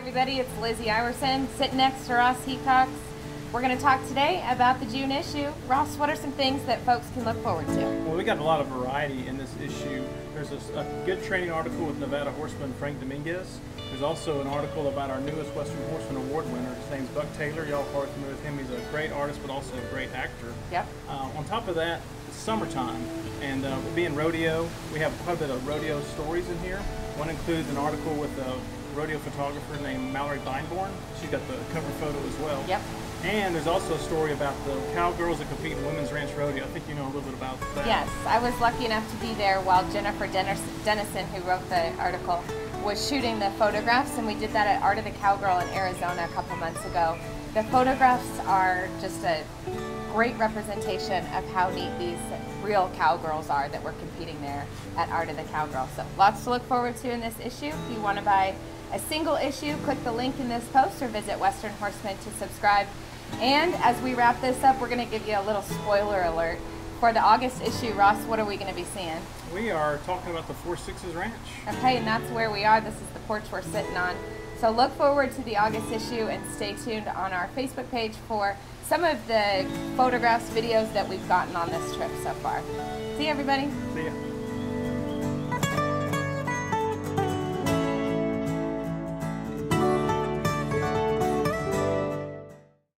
everybody. It's Lizzie Iverson sitting next to Ross Hecox. We're going to talk today about the June issue. Ross, what are some things that folks can look forward to? Well, we got a lot of variety in this issue. There's a good training article with Nevada Horseman Frank Dominguez. There's also an article about our newest Western Horseman Award winner. His name's Buck Taylor. Y'all are familiar with him. He's a great artist, but also a great actor. Yep. On top of that, it's summertime, and we'll be in rodeo. We have quite a bit of rodeo stories in here. One includes an article with a rodeo photographer named Mallory Beinborn. She's got the cover photo as well. Yep. And there's also a story about the cowgirls that compete in Women's Ranch Rodeo. I think you know a little bit about that. Yes, I was lucky enough to be there while Jennifer Dennison, who wrote the article, was shooting the photographs, and we did that at Art of the Cowgirl in Arizona a couple months ago. The photographs are just a great representation of how neat these real cowgirls are that were competing there at Art of the Cowgirl. So lots to look forward to in this issue. If you want to buy a single issue, click the link in this post or visit Western Horseman to subscribe. And as we wrap this up, we're going to give you a little spoiler alert. For the August issue, Ross, what are we going to be seeing? We are talking about the 4 Sixes Ranch. Okay, and that's where we are. This is the porch we're sitting on. So look forward to the August issue and stay tuned on our Facebook page for some of the photographs, videos that we've gotten on this trip so far. See you, everybody. See ya.